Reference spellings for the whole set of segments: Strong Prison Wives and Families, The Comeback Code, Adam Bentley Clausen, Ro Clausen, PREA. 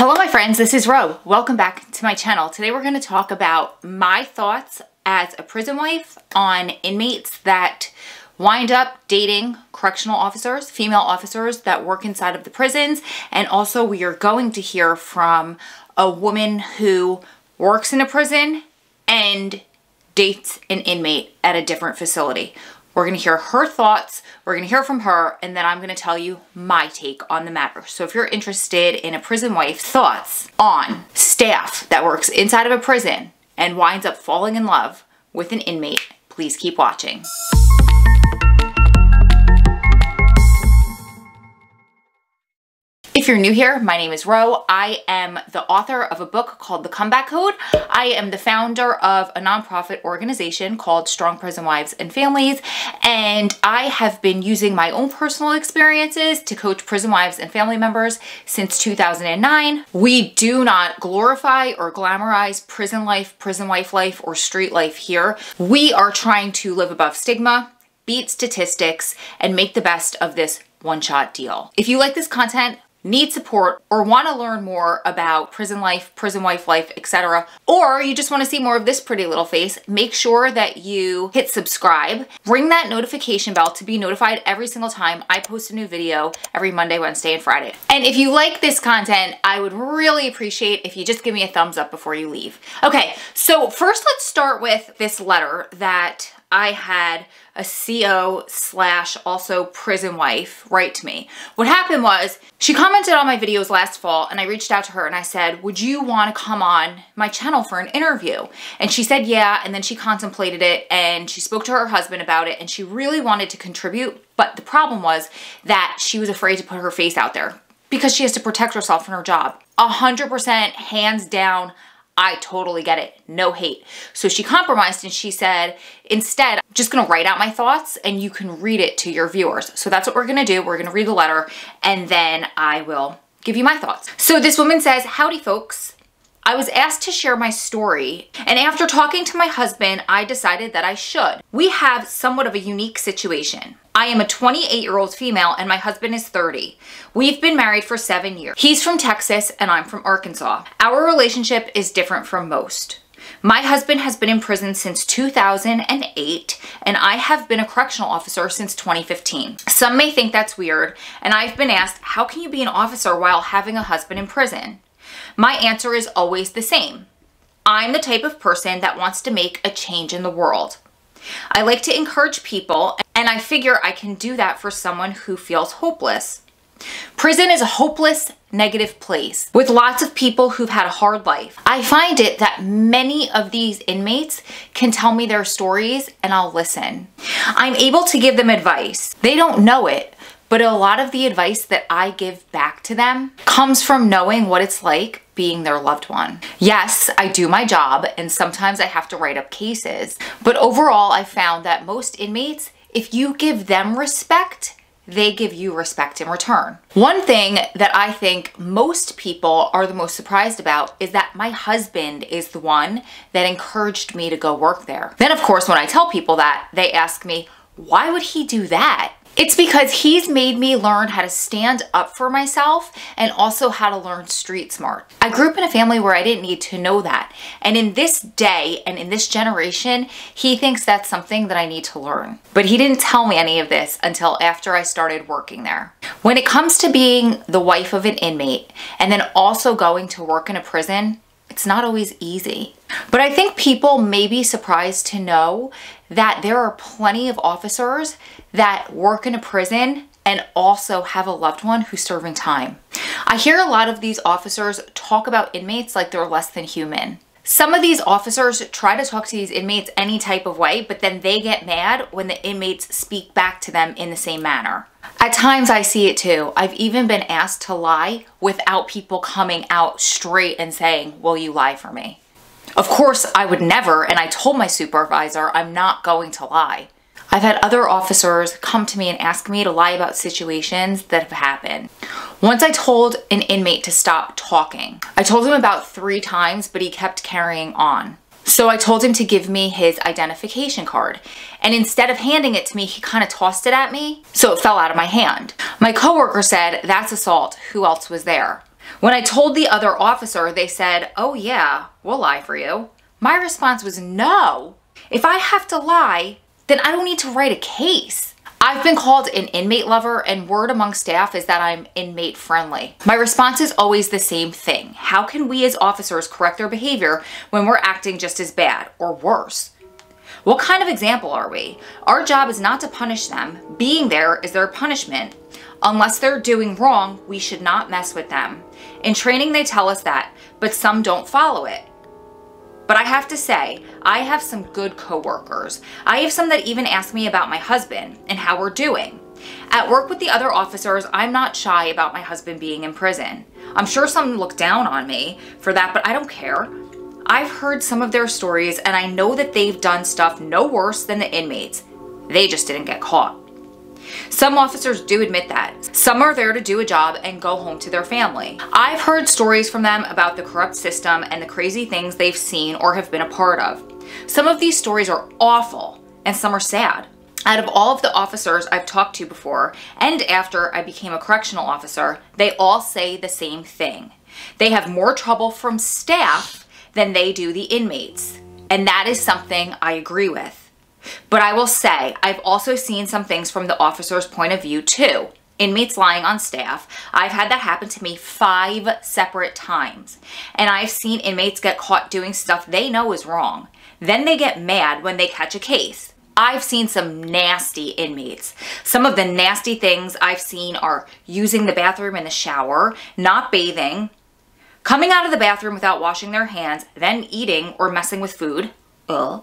Hello my friends, this is Ro. Welcome back to my channel. Today we're going to talk about my thoughts as a prison wife on inmates that wind up dating correctional officers, female officers that work inside of the prisons, and also we are going to hear from a woman who works in a prison and dates an inmate at a different facility. We're going to hear her thoughts, we're going to hear from her, and then I'm going to tell you my take on the matter. So if you're interested in a prison wife's thoughts on staff that works inside of a prison and winds up falling in love with an inmate, please keep watching. If you're new here, my name is Ro. I am the author of a book called The Comeback Code. I am the founder of a nonprofit organization called Strong Prison Wives and Families, and I have been using my own personal experiences to coach prison wives and family members since 2009. We do not glorify or glamorize prison life, prison wife life, or street life here. We are trying to live above stigma, beat statistics, and make the best of this one-shot deal. If you like this content, need support, or want to learn more about prison life, prison wife life, etc., or you just want to see more of this pretty little face, make sure that you hit subscribe, ring that notification bell to be notified every single time I post a new video every Monday, Wednesday, and Friday. And if you like this content, I would really appreciate if you just give me a thumbs up before you leave. Okay, so first let's start with this letter that I had a CO slash also prison wife write to me. What happened was she commented on my videos last fall, and I reached out to her and I said, would you want to come on my channel for an interview? And she said yeah, and then she contemplated it and she spoke to her husband about it, and she really wanted to contribute, but the problem was that she was afraid to put her face out there because she has to protect herself from her job. 100% hands down, I totally get it. No hate. So she compromised and she said, instead, I'm just going to write out my thoughts and you can read it to your viewers. So that's what we're going to do. We're going to read the letter and then I will give you my thoughts. So this woman says, howdy folks. I was asked to share my story, and after talking to my husband, I decided that I should. We have somewhat of a unique situation. I am a 28-year-old female and my husband is 30. We've been married for 7 years. He's from Texas and I'm from Arkansas. Our relationship is different from most. My husband has been in prison since 2008 and I have been a correctional officer since 2015. Some may think that's weird, and I've been asked, how can you be an officer while having a husband in prison? My answer is always the same. I'm the type of person that wants to make a change in the world. I like to encourage people, and I figure I can do that for someone who feels hopeless. Prison is a hopeless, negative place with lots of people who've had a hard life. I find it that many of these inmates can tell me their stories and I'll listen. I'm able to give them advice. They don't know it, but a lot of the advice that I give back to them comes from knowing what it's like being their loved one. Yes, I do my job, and sometimes I have to write up cases, but overall I found that most inmates, if you give them respect, they give you respect in return. One thing that I think most people are the most surprised about is that my husband is the one that encouraged me to go work there. Then of course when I tell people that, they ask me, why would he do that? It's because he's made me learn how to stand up for myself and also how to learn street smart. I grew up in a family where I didn't need to know that. And in this day and in this generation, he thinks that's something that I need to learn. But he didn't tell me any of this until after I started working there. When it comes to being the wife of an inmate and then also going to work in a prison, it's not always easy. But I think people may be surprised to know that there are plenty of officers that work in a prison and also have a loved one who's serving time. I hear a lot of these officers talk about inmates like they're less than human. Some of these officers try to talk to these inmates any type of way, but then they get mad when the inmates speak back to them in the same manner. At times I see it too. I've even been asked to lie without people coming out straight and saying, will you lie for me? Of course I would never, and I told my supervisor I'm not going to lie. I've had other officers come to me and ask me to lie about situations that have happened. Once I told an inmate to stop talking. I told him about 3 times, but he kept carrying on. So I told him to give me his identification card. And instead of handing it to me, he kind of tossed it at me, so it fell out of my hand. My coworker said, that's assault. Who else was there? When I told the other officer, they said, "Oh yeah, we'll lie for you." My response was no. If I have to lie, then I don't need to write a case. I've been called an inmate lover, and word among staff is that I'm inmate friendly. My response is always the same thing. How can we as officers correct their behavior when we're acting just as bad or worse? What kind of example are we? Our job is not to punish them. Being there is their punishment. Unless they're doing wrong, we should not mess with them. In training, they tell us that, but some don't follow it. But I have to say, I have some good coworkers. I have some that even ask me about my husband and how we're doing. At work with the other officers, I'm not shy about my husband being in prison. I'm sure some look down on me for that, but I don't care. I've heard some of their stories, and I know that they've done stuff no worse than the inmates. They just didn't get caught. Some officers do admit that. Some are there to do a job and go home to their family. I've heard stories from them about the corrupt system and the crazy things they've seen or have been a part of. Some of these stories are awful, and some are sad. Out of all of the officers I've talked to before and after I became a correctional officer, they all say the same thing. They have more trouble from staff than they do the inmates. And that is something I agree with. But I will say, I've also seen some things from the officer's point of view too. Inmates lying on staff. I've had that happen to me 5 separate times. And I've seen inmates get caught doing stuff they know is wrong. Then they get mad when they catch a case. I've seen some nasty inmates. Some of the nasty things I've seen are using the bathroom in the shower, not bathing, coming out of the bathroom without washing their hands, then eating or messing with food. Ugh.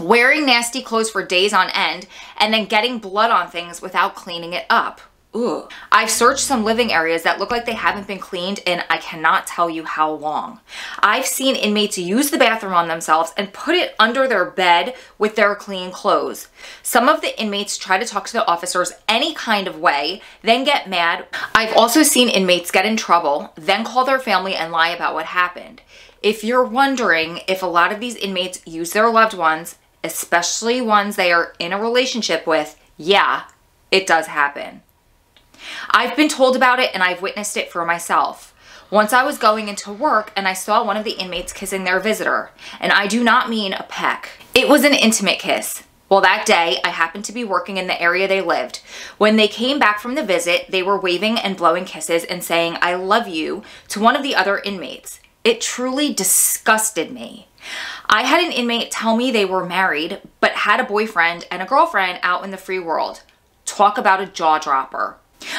Wearing nasty clothes for days on end, and then getting blood on things without cleaning it up. Ooh. I've searched some living areas that look like they haven't been cleaned in I cannot tell you how long. I've seen inmates use the bathroom on themselves and put it under their bed with their clean clothes. Some of the inmates try to talk to the officers any kind of way, then get mad. I've also seen inmates get in trouble, then call their family and lie about what happened. If you're wondering if a lot of these inmates use their loved ones, especially ones they are in a relationship with, yeah, it does happen. I've been told about it, and I've witnessed it for myself. Once I was going into work, and I saw one of the inmates kissing their visitor, and I do not mean a peck. It was an intimate kiss. Well, that day, I happened to be working in the area they lived. When they came back from the visit, they were waving and blowing kisses and saying, "I love you," to one of the other inmates. It truly disgusted me. I had an inmate tell me they were married, but had a boyfriend and a girlfriend out in the free world. Talk about a jaw dropper.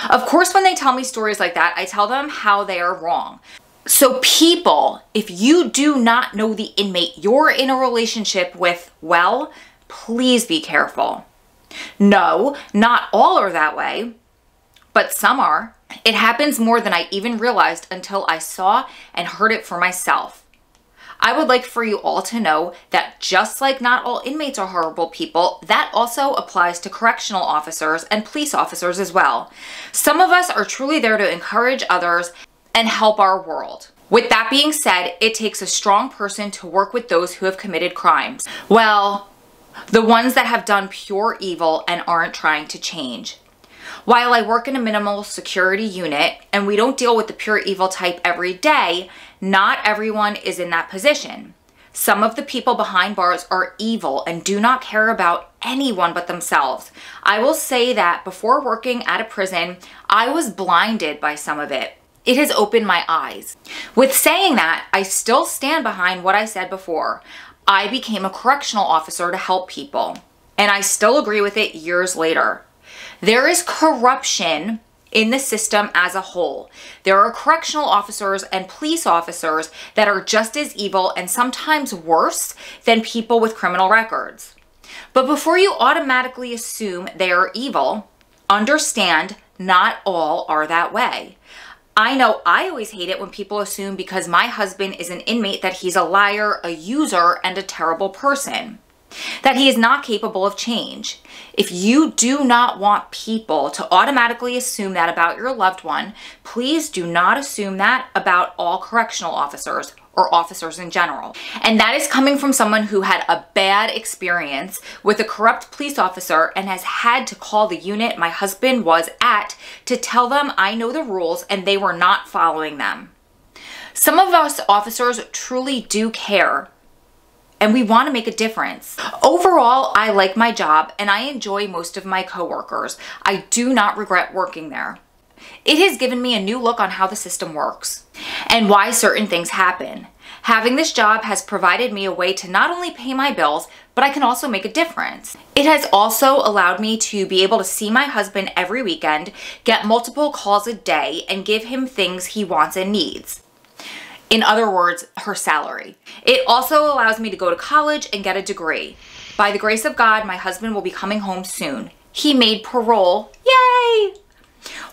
Of course, when they tell me stories like that, I tell them how they are wrong. So people, if you do not know the inmate you're in a relationship with well, please be careful. No, not all are that way, but some are. It happens more than I even realized until I saw and heard it for myself. I would like for you all to know that just like not all inmates are horrible people, that also applies to correctional officers and police officers as well. Some of us are truly there to encourage others and help our world. With that being said, it takes a strong person to work with those who have committed crimes. Well, the ones that have done pure evil and aren't trying to change. While I work in a minimal security unit and we don't deal with the pure evil type every day, not everyone is in that position. Some of the people behind bars are evil and do not care about anyone but themselves. I will say that before working at a prison, I was blinded by some of it. It has opened my eyes. With saying that, I still stand behind what I said before. I became a correctional officer to help people, and I still agree with it years later. There is corruption in the system as a whole. There are correctional officers and police officers that are just as evil and sometimes worse than people with criminal records. But before you automatically assume they are evil, understand not all are that way. I know I always hate it when people assume because my husband is an inmate that he's a liar, a user, and a terrible person. That he is not capable of change. If you do not want people to automatically assume that about your loved one, please do not assume that about all correctional officers or officers in general. And that is coming from someone who had a bad experience with a corrupt police officer and has had to call the unit my husband was at to tell them I know the rules and they were not following them. Some of us officers truly do care, and we want to make a difference. Overall, I like my job and I enjoy most of my coworkers. I do not regret working there. It has given me a new look on how the system works and why certain things happen. Having this job has provided me a way to not only pay my bills, but I can also make a difference. It has also allowed me to be able to see my husband every weekend, get multiple calls a day, and give him things he wants and needs. In other words, her salary. It also allows me to go to college and get a degree. By the grace of God, my husband will be coming home soon. He made parole. Yay!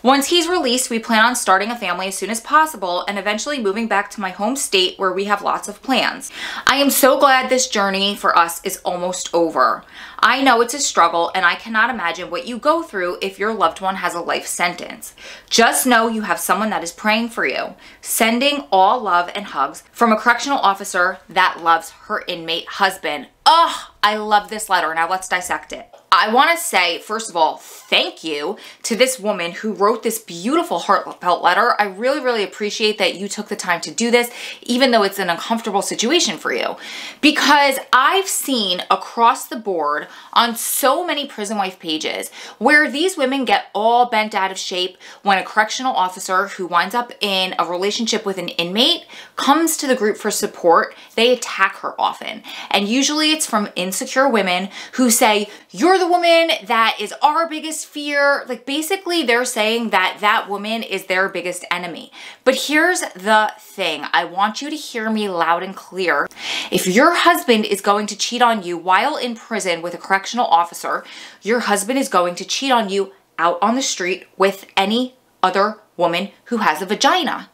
Once he's released, we plan on starting a family as soon as possible and eventually moving back to my home state where we have lots of plans. I am so glad this journey for us is almost over. I know it's a struggle and I cannot imagine what you go through if your loved one has a life sentence. Just know you have someone that is praying for you. Sending all love and hugs from a correctional officer that loves her inmate husband. Oh, I love this letter. Now let's dissect it. I want to say, first of all, thank you to this woman who wrote this beautiful heartfelt letter. I really, really appreciate that you took the time to do this, even though it's an uncomfortable situation for you. Because I've seen across the board on so many prison wife pages where these women get all bent out of shape when a correctional officer who winds up in a relationship with an inmate comes to the group for support. They attack her often. And usually it's from insecure women who say, "You're the woman that is our biggest fear." Like, basically they're saying that that woman is their biggest enemy. But here's the thing. I want you to hear me loud and clear. If your husband is going to cheat on you while in prison with a correctional officer, your husband is going to cheat on you out on the street with any other woman who has a vagina.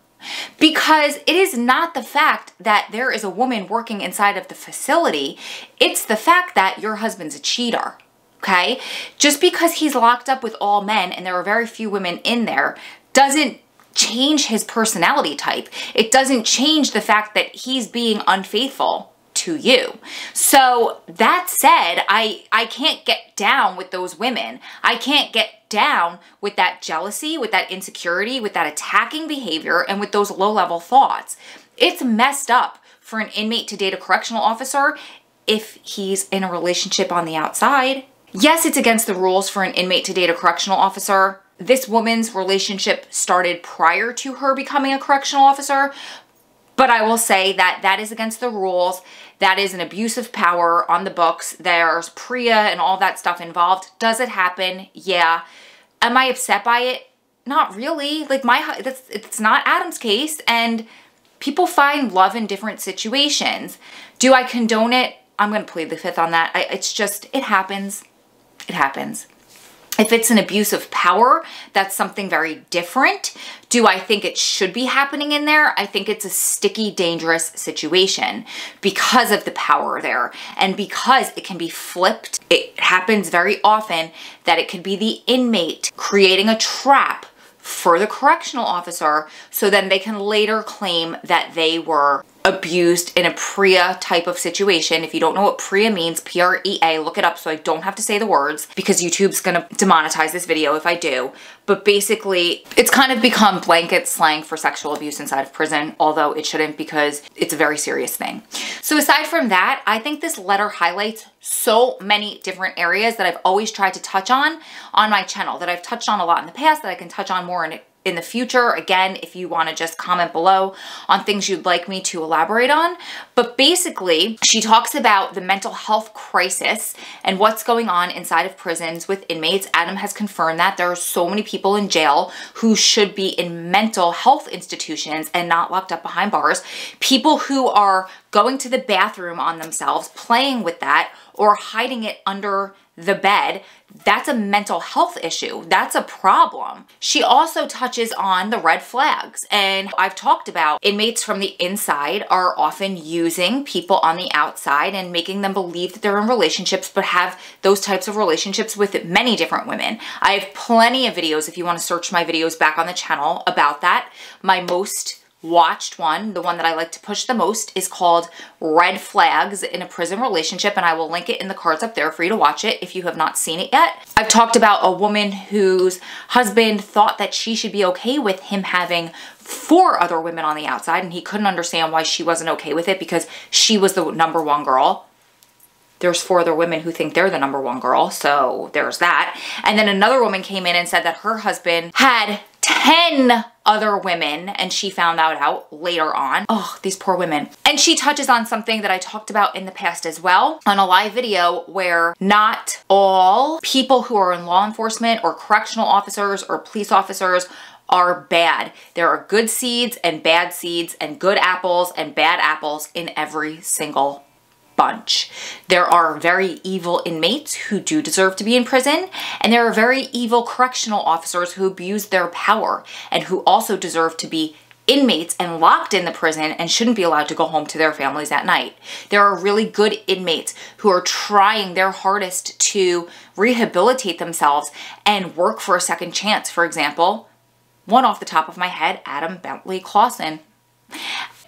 Because it is not the fact that there is a woman working inside of the facility, it's the fact that your husband's a cheater, okay? Just because he's locked up with all men and there are very few women in there doesn't change his personality type. It doesn't change the fact that he's being unfaithful to you. So that said, I can't get down with those women. I can't get down with that jealousy, with that insecurity, with that attacking behavior, and with those low-level thoughts. It's messed up for an inmate to date a correctional officer if he's in a relationship on the outside. Yes, it's against the rules for an inmate to date a correctional officer. This woman's relationship started prior to her becoming a correctional officer, but I will say that that is against the rules. That is an abuse of power on the books. There's PREA and all that stuff involved. Does it happen? Yeah. Am I upset by it? Not really. Like, it's not Adam's case, and people find love in different situations. Do I condone it? I'm going to plead the fifth on that. It's just, it happens. It happens. If it's an abuse of power, that's something very different. Do I think it should be happening in there? I think it's a sticky, dangerous situation because of the power there and because it can be flipped. It happens very often that it could be the inmate creating a trap for the correctional officer so then they can later claim that they were abused in a PREA type of situation. If you don't know what PREA means, P-R-E-A, look it up so I don't have to say the words because YouTube's gonna demonetize this video if I do. But basically, it's kind of become blanket slang for sexual abuse inside of prison, although it shouldn't because it's a very serious thing. So aside from that, I think this letter highlights so many different areas that I've always tried to touch on my channel, that I've touched on a lot in the past, that I can touch on more in the future. Again, if you want to just comment below on things you'd like me to elaborate on. But basically, she talks about the mental health crisis and what's going on inside of prisons with inmates. Adam has confirmed that there are so many people in jail who should be in mental health institutions and not locked up behind bars. People who are going to the bathroom on themselves, playing with that, or hiding it under the bed, that's a mental health issue. That's a problem. She also touches on the red flags. And I've talked about inmates from the inside are often using people on the outside and making them believe that they're in relationships, but have those types of relationships with many different women. I have plenty of videos, if you want to search my videos back on the channel, about that. My most watched one, the one that I like to push the most, is called Red Flags in a Prison Relationship, and I will link it in the cards up there for you to watch it if you have not seen it yet. I've talked about a woman whose husband thought that she should be okay with him having 4 other women on the outside, and he couldn't understand why she wasn't okay with it because she was the number one girl. There's 4 other women who think they're the number one girl, so there's that. And then another woman came in and said that her husband had 10 other women, and she found that out later on. Oh, these poor women. And she touches on something that I talked about in the past as well on a live video, where not all people who are in law enforcement or correctional officers or police officers are bad. There are good seeds and bad seeds and good apples and bad apples in every single bunch. There are very evil inmates who do deserve to be in prison, and there are very evil correctional officers who abuse their power and who also deserve to be inmates and locked in the prison and shouldn't be allowed to go home to their families at night. There are really good inmates who are trying their hardest to rehabilitate themselves and work for a second chance. For example, one off the top of my head, Adam Bentley Clausen,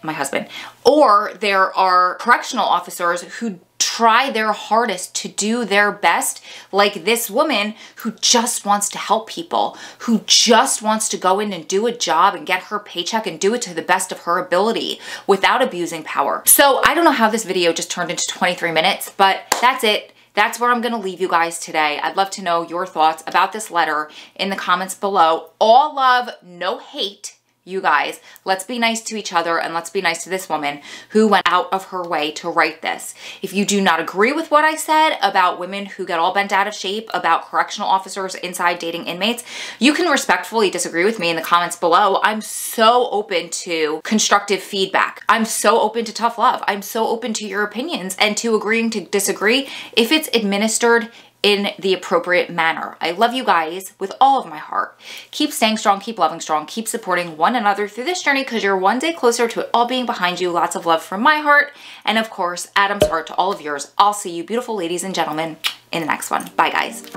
my husband. Or there are correctional officers who try their hardest to do their best, like this woman who just wants to help people, who just wants to go in and do a job and get her paycheck and do it to the best of her ability without abusing power. So I don't know how this video just turned into 23 minutes, but that's it. That's where I'm going to leave you guys today. I'd love to know your thoughts about this letter in the comments below. All love, no hate. You guys, let's be nice to each other, and let's be nice to this woman who went out of her way to write this. If you do not agree with what I said about women who get all bent out of shape, about correctional officers inside dating inmates, you can respectfully disagree with me in the comments below. I'm so open to constructive feedback. I'm so open to tough love. I'm so open to your opinions and to agreeing to disagree if it's administered in the appropriate manner. I love you guys with all of my heart. Keep staying strong, keep loving strong, keep supporting one another through this journey, because you're one day closer to it all being behind you. Lots of love from my heart, and of course, Adam's heart to all of yours. I'll see you beautiful ladies and gentlemen in the next one. Bye guys.